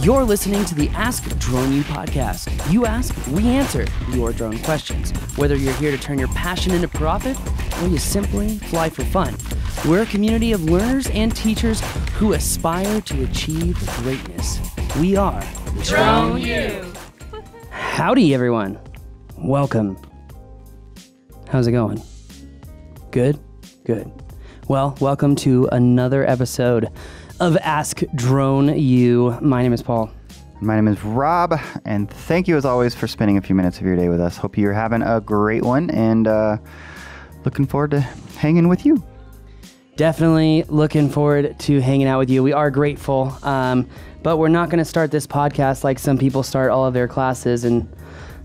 You're listening to the Ask Drone U podcast. You ask, we answer your drone questions. Whether you're here to turn your passion into profit or you simply fly for fun, we're a community of learners and teachers who aspire to achieve greatness. We are Drone U. Howdy, everyone. Welcome. How's it going? Good? Good. Well, welcome to another episode of Ask Drone U. My name is Paul. My name is Rob, and thank you as always for spending a few minutes of your day with us. Hope you're having a great one, and looking forward to hanging with you. Definitely looking forward to hanging out with you. We are grateful, but we're not going to start this podcast like some people start all of their classes and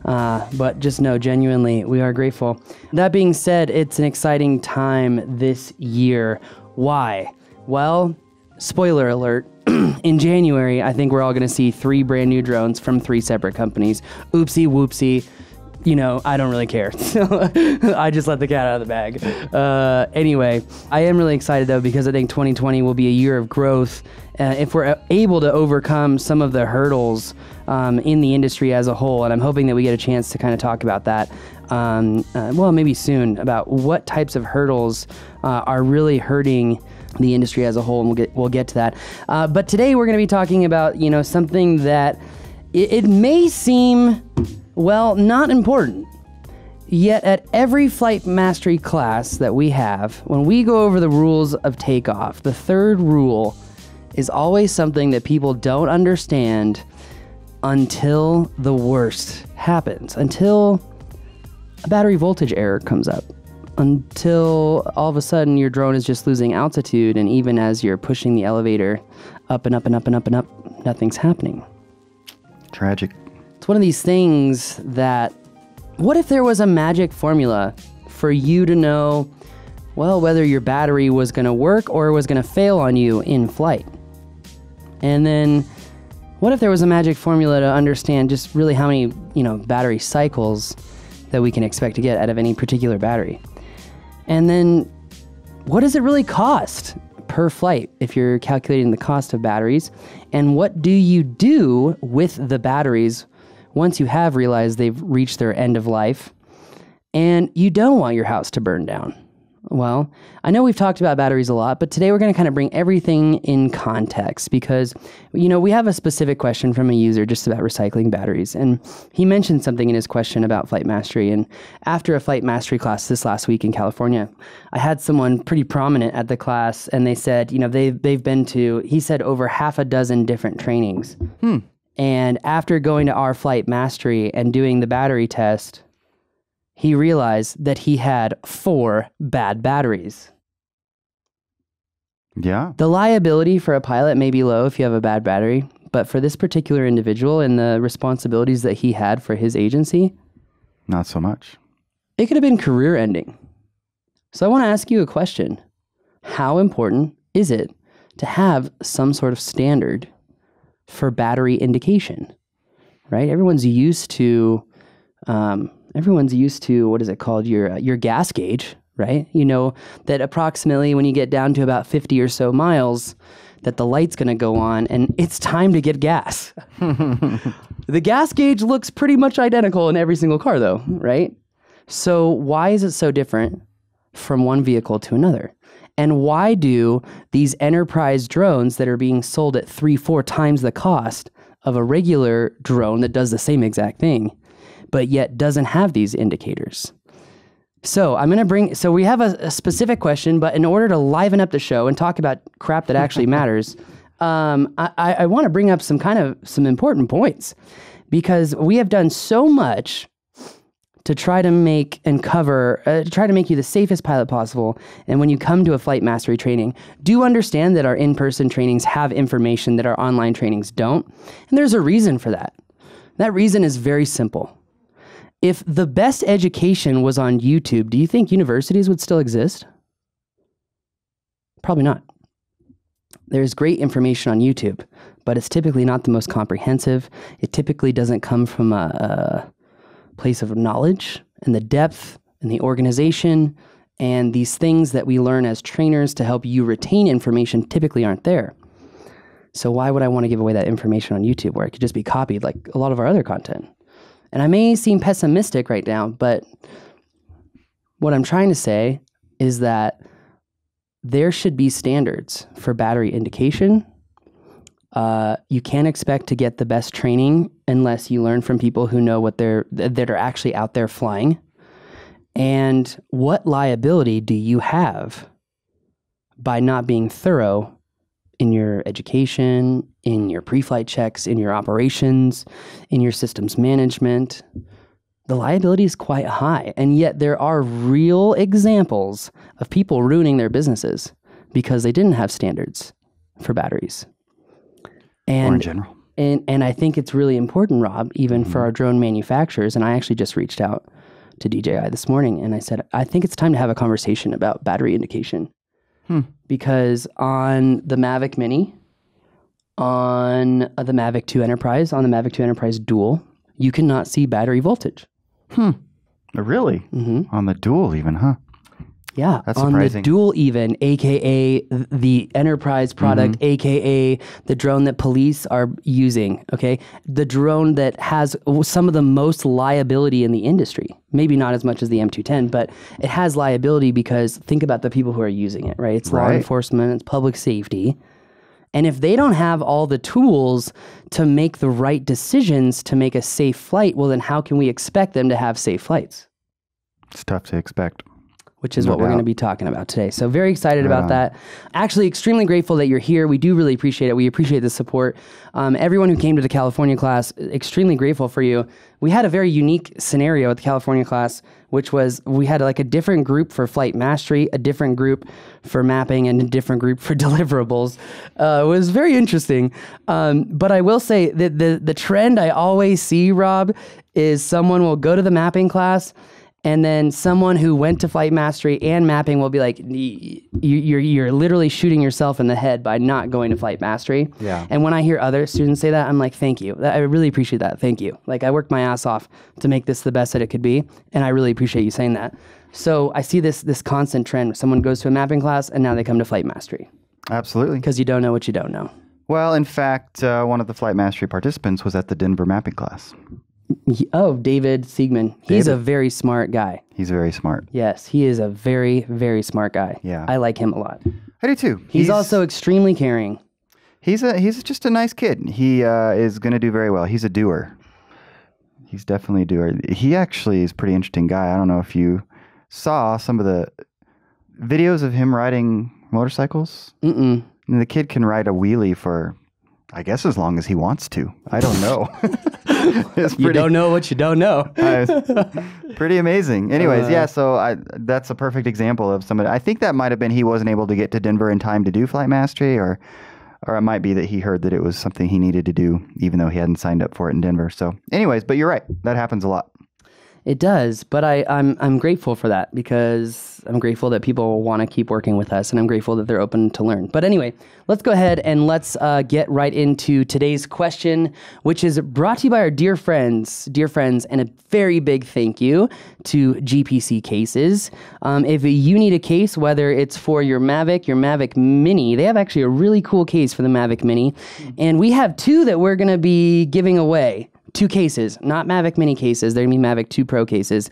but just know, genuinely, we are grateful. That being said, it's an exciting time this year. Why? Well, spoiler alert, in January, I think we're all going to see 3 brand new drones from 3 separate companies. Oopsie, whoopsie. You know, I don't really care. I just let the cat out of the bag. Anyway, I am really excited, though, because I think 2020 will be a year of growth. If we're able to overcome some of the hurdles in the industry as a whole, and I'm hoping that we get a chance to kind of talk about that, well, maybe soon, about what types of hurdles are really hurting the industry as a whole, and we'll get to that. But today we're going to be talking about, you know, something that it may seem, well, not important. Yet at every flight mastery class that we have, when we go over the rules of takeoff, the third rule is always something that people don't understand until the worst happens, until a battery voltage error comes up, until all of a sudden your drone is just losing altitude, and even as you're pushing the elevator up and up and up and up and up, nothing's happening. Tragic. It's one of these things that, what if there was a magic formula for you to know, well, whether your battery was going to work or was going to fail on you in flight? And then, what if there was a magic formula to understand just really how many, you know, battery cycles that we can expect to get out of any particular battery? And then, what does it really cost per flight if you're calculating the cost of batteries? And what do you do with the batteries once you have realized they've reached their end of life and you don't want your house to burn down? Well, I know we've talked about batteries a lot, but today we're going to kind of bring everything in context because, you know, we have a specific question from a user just about recycling batteries. And he mentioned something in his question about flight mastery. And after a flight mastery class this last week in California, I had someone pretty prominent at the class, and they said, you know, they've been to, he said, over half a dozen different trainings. And after going to our flight mastery and doing the battery test, he realized that he had 4 bad batteries. Yeah. The liability for a pilot may be low if you have a bad battery, but for this particular individual and the responsibilities that he had for his agency, not so much. It could have been career ending. So I want to ask you a question. How important is it to have some sort of standard for battery indication, right? Everyone's used to, what is it called? Your gas gauge, right? You know that approximately when you get down to about 50 or so miles, that the light's going to go on and it's time to get gas. The gas gauge looks pretty much identical in every single car though, right? So why is it so different from one vehicle to another? And why do these enterprise drones that are being sold at 3-4 times the cost of a regular drone that does the same exact thing, but yet doesn't have these indicators? So I'm going to bring, so we have a specific question, but in order to liven up the show and talk about crap that actually matters, I want to bring up some important points, because we have done so much to try to make and cover, try to make you the safest pilot possible. And when you come to a flight mastery training, do understand that our in-person trainings have information that our online trainings don't. And there's a reason for that. That reason is very simple. If the best education was on YouTube, do you think universities would still exist? Probably not. There's great information on YouTube, but it's typically not the most comprehensive. It typically doesn't come from a place of knowledge and the depth and the organization and these things that we learn as trainers to help you retain information typically aren't there. So why would I want to give away that information on YouTube where it could just be copied like a lot of our other content? And I may seem pessimistic right now, but what I'm trying to say is that there should be standards for battery indication. You can't expect to get the best training unless you learn from people who know what they're that are actually out there flying. And what liability do you have by not being thorough in your education, in your pre-flight checks, in your operations, in your systems management? The liability is quite high, and yet there are real examples of people ruining their businesses because they didn't have standards for batteries. And, or in general. And I think it's really important, Rob, even for our drone manufacturers, and I actually just reached out to DJI this morning, and I said, I think it's time to have a conversation about battery indication. Because on the Mavic Mini, on the Mavic 2 Enterprise, on the Mavic 2 Enterprise Dual, you cannot see battery voltage. Really? On the Dual even, huh? Yeah, that's on surprising. The Dual even, a.k.a. the Enterprise product, a.k.a. the drone that police are using, okay? The drone that has some of the most liability in the industry. Maybe not as much as the M210, but it has liability because think about the people who are using it, right? It's law enforcement, it's public safety. And if they don't have all the tools to make the right decisions to make a safe flight, well, then how can we expect them to have safe flights? It's tough to expect. Which is what we're going to be talking about today. So very excited about that. Actually, extremely grateful that you're here. We do really appreciate it. We appreciate the support. Everyone who came to the California class, extremely grateful for you. We had a very unique scenario at the California class, which was we had like a different group for flight mastery, a different group for mapping, and a different group for deliverables. It was very interesting. But I will say that the trend I always see, Rob, is someone will go to the mapping class, and then someone who went to Flight Mastery and Mapping will be like, you're literally shooting yourself in the head by not going to Flight Mastery. Yeah. And when I hear other students say that, I'm like, thank you. I really appreciate that. Thank you. Like, I worked my ass off to make this the best that it could be, and I really appreciate you saying that. So I see this constant trend. Someone goes to a mapping class, and now they come to Flight Mastery. Absolutely. Because you don't know what you don't know. Well, in fact, one of the Flight Mastery participants was at the Denver mapping class. Oh, David Siegman. He's a very smart guy. He's very smart. Yes, he is a very, very smart guy. Yeah. I like him a lot. I do too. He's also extremely caring. He's just a nice kid. He is going to do very well. He's a doer. He's definitely a doer. He actually is a pretty interesting guy. I don't know if you saw some of the videos of him riding motorcycles. And the kid can ride a wheelie for, I guess, as long as he wants to. I don't know. You don't know what you don't know. Pretty amazing. Anyways, yeah, so that's a perfect example of somebody. I think that might have been he wasn't able to get to Denver in time to do Flight Mastery, or it might be that he heard that it was something he needed to do, even though he hadn't signed up for it in Denver. So anyways, but you're right. That happens a lot. It does, but I'm grateful for that because I'm grateful that people want to keep working with us, and I'm grateful that they're open to learn. But anyway, let's go ahead and let's get right into today's question, which is brought to you by our dear friends, and a very big thank you to GPC Cases. If you need a case, whether it's for your Mavic Mini, they have actually a really cool case for the Mavic Mini, and we have two that we're going to be giving away. Two cases, not Mavic Mini cases. They're going to be Mavic 2 Pro cases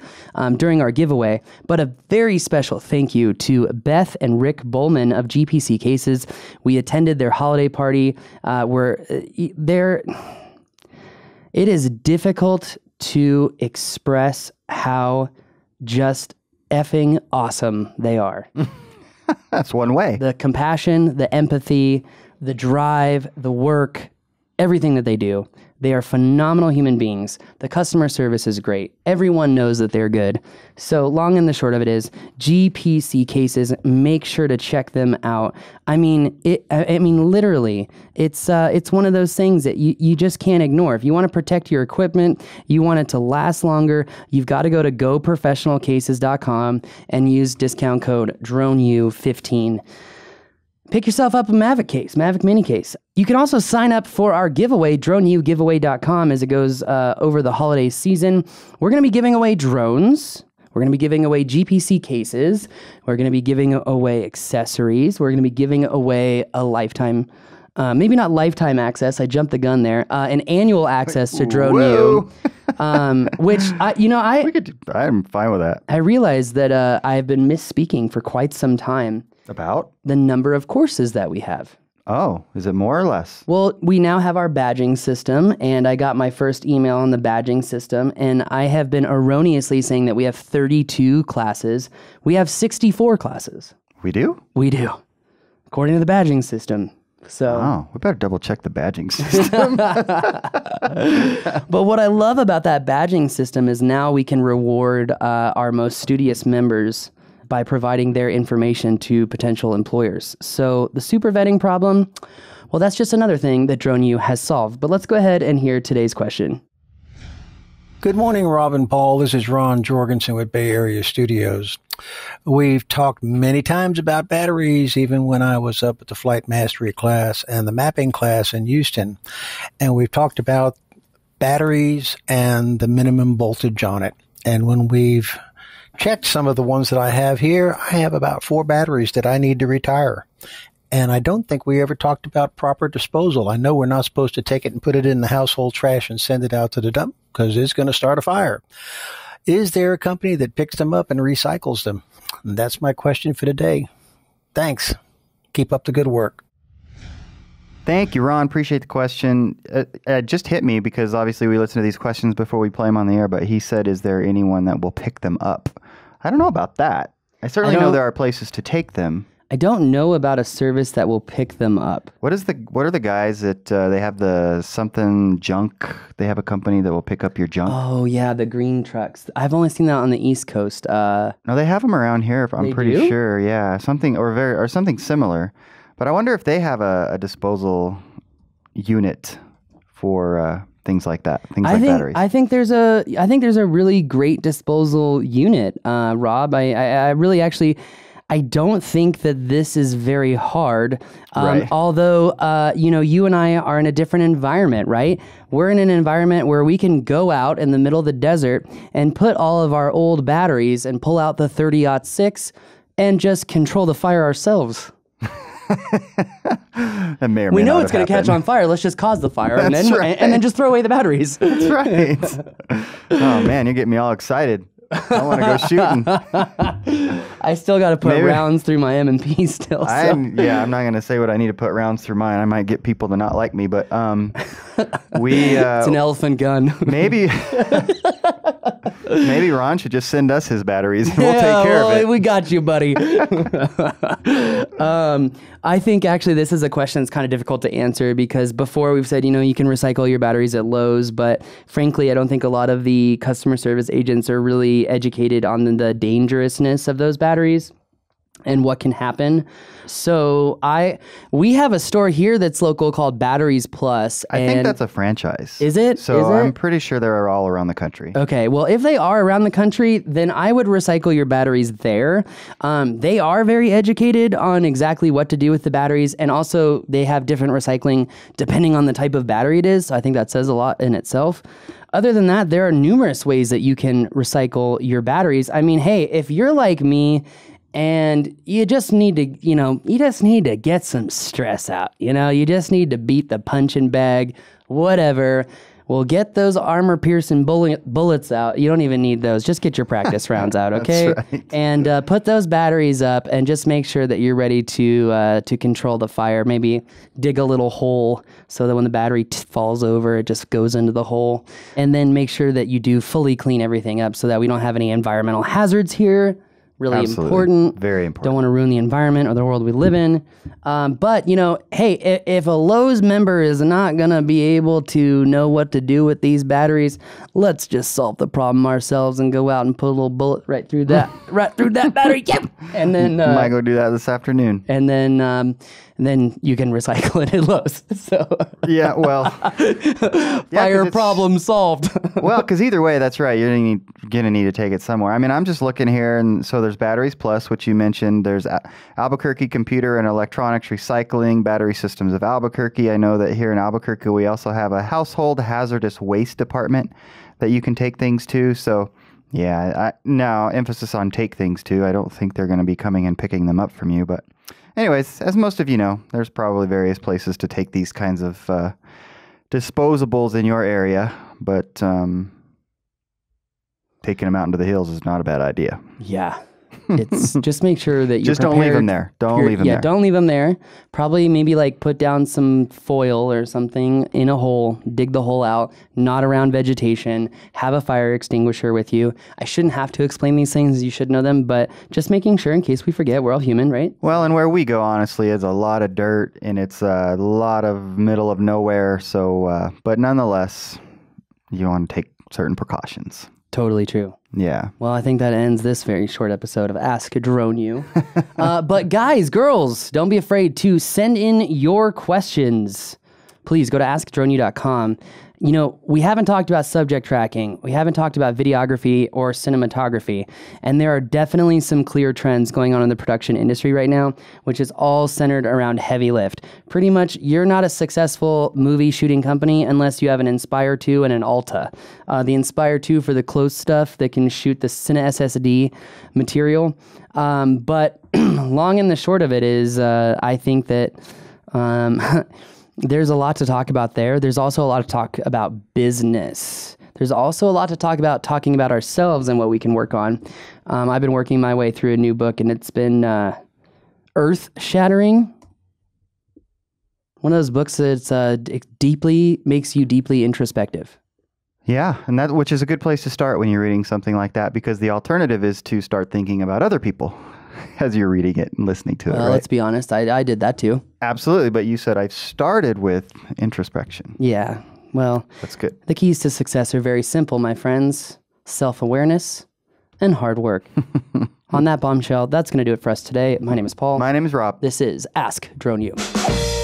during our giveaway. But a very special thank you to Beth and Rick Bowman of GPC Cases. We attended their holiday party. It is difficult to express how just effing awesome they are. That's one way. The compassion, the empathy, the drive, the work, everything that they do. They are phenomenal human beings. The customer service is great. Everyone knows that they're good. So long and the short of it is, GPC Cases, make sure to check them out. I mean, literally, it's one of those things that you just can't ignore. If you want to protect your equipment, you want it to last longer, you've got to go to goprofessionalcases.com and use discount code DroneU15. Pick yourself up a Mavic case, Mavic Mini case. You can also sign up for our giveaway, droneugiveaway.com, as it goes over the holiday season. We're going to be giving away drones. We're going to be giving away GPC cases. We're going to be giving away accessories. We're going to be giving away a lifetime Maybe not lifetime access. I jumped the gun there. An annual access to Drone U, which I'm fine with that. I realized that I've been misspeaking for quite some time about the number of courses that we have. Oh, is it more or less? Well, we now have our badging system, and I got my first email on the badging system, and I have been erroneously saying that we have 32 classes. We have 64 classes. We do? We do, according to the badging system. So, oh, we better double check the badging system. But what I love about that badging system is now we can reward our most studious members by providing their information to potential employers. So the super vetting problem, well, that's just another thing that Drone U has solved. But let's go ahead and hear today's question. Good morning, Rob and Paul. This is Ron Jorgensen with Bay Area Studios. We've talked many times about batteries, even when I was up at the Flight Mastery class and the mapping class in Houston. And we've talked about batteries and the minimum voltage on it. And when we've checked some of the ones that I have here, I have about 4 batteries that I need to retire. And I don't think we ever talked about proper disposal. I know we're not supposed to take it and put it in the household trash and send it out to the dump because it's going to start a fire. Is there a company that picks them up and recycles them? And that's my question for today. Thanks. Keep up the good work. Thank you, Ron. Appreciate the question. It just hit me because obviously we listen to these questions before we play them on the air, but he said, is there anyone that will pick them up? I don't know about that. I certainly know there are places to take them. I don't know about a service that will pick them up. What are the guys that they have the something junk? They have a company that will pick up your junk. Oh yeah, the green trucks. I've only seen that on the East Coast. No, they have them around here. I'm pretty sure. Yeah, something similar. But I wonder if they have a disposal unit for things like that. Batteries. I think there's a really great disposal unit, Rob. I really actually. I don't think that this is very hard, right. Although, you and I are in a different environment, right? We're in an environment where we can go out in the middle of the desert and put all of our old batteries and pull out the 30-06 and just control the fire ourselves. That may or may we know it's going to catch on fire. Let's just cause the fire and then just throw away the batteries. That's right. Oh, man, you're getting me all excited. I want to go shooting. I still got to put rounds through my M&P still. So. I'm not going to say what I need to put rounds through mine. I might get people to not like me, but it's an elephant gun. Maybe Ron should just send us his batteries and we'll take care of it. We got you, buddy. I think actually this is a question that's kind of difficult to answer because before we've said, you can recycle your batteries at Lowe's, but frankly, I don't think a lot of the customer service agents are really educated on the dangerousness of those batteries and what can happen. So we have a store here that's local called Batteries Plus. I think that's a franchise. Is it? So I'm pretty sure they're all around the country. Okay. Well, if they are around the country, then I would recycle your batteries there. They are very educated on exactly what to do with the batteries. And also they have different recycling depending on the type of battery it is. So I think that says a lot in itself. Other than that, there are numerous ways that you can recycle your batteries. I mean, hey, if you're like me, and you just need to, get some stress out. You just need to beat the punching bag, whatever. Well, get those armor-piercing bullets out. You don't even need those. Just get your practice rounds out, okay? That's right. And put those batteries up, and just make sure that you're ready to control the fire. Maybe dig a little hole so that when the battery falls over, it just goes into the hole. And then make sure that you do fully clean everything up so that we don't have any environmental hazards here. Really Absolutely. Important. Very important. Don't want to ruin the environment or the world we live in. But, hey, if a Lowe's member is not going to be able to know what to do with these batteries, let's just solve the problem ourselves and go out and put a little bullet right through that battery. Yep. And then... might go do that this afternoon. And then you can recycle it at Lowe's. So yeah, well, fire problem solved. Well, because either way, that's right. You're gonna need to take it somewhere. I mean, I'm just looking here, and so there's Batteries Plus, which you mentioned. There's Albuquerque Computer and Electronics Recycling, Battery Systems of Albuquerque. I know that here in Albuquerque, we also have a household hazardous waste department that you can take things to. So. Yeah, emphasis on take things too. I don't think they're going to be coming and picking them up from you, but Anyways, as most of you know, there's probably various places to take these kinds of disposables in your area, but taking them out into the hills is not a bad idea. Yeah. It's just make sure that you just prepared. Don't leave them there. Yeah, don't leave them there. Probably maybe like put down some foil or something in a hole, dig the hole out, not around vegetation, have a fire extinguisher with you. I shouldn't have to explain these things. You should know them, but just making sure in case we forget, we're all human, right? Well, and where we go, honestly, is a lot of dirt and it's a lot of middle of nowhere. So, but nonetheless, you want to take certain precautions. Totally true. Yeah. Well, I think that ends this very short episode of Ask Drone U. But guys, girls, don't be afraid to send in your questions. Please go to askdroneu.com. You know, we haven't talked about subject tracking. We haven't talked about videography or cinematography. And there are definitely some clear trends going on in the production industry right now, which is all centered around heavy lift. Pretty much, you're not a successful movie shooting company unless you have an Inspire 2 and an Ulta. The Inspire 2 for the close stuff that can shoot the Cine SSD material. But long and the short of it is, I think that... There's a lot to talk about there. There's also a lot to talk about business. There's also a lot to talk about talking about ourselves and what we can work on. I've been working my way through a new book, and it's been earth-shattering. One of those books that makes you deeply introspective. Yeah, and that which is a good place to start when you're reading something like that, because the alternative is to start thinking about other people as you're reading it and listening to it, right? Let's be honest. I did that too. Absolutely. But you said I've started with introspection. Yeah. Well, that's good. The keys to success are very simple, my friends. Self-awareness and hard work. On that bombshell, that's going to do it for us today. My name is Paul. My name is Rob. This is Ask Drone U.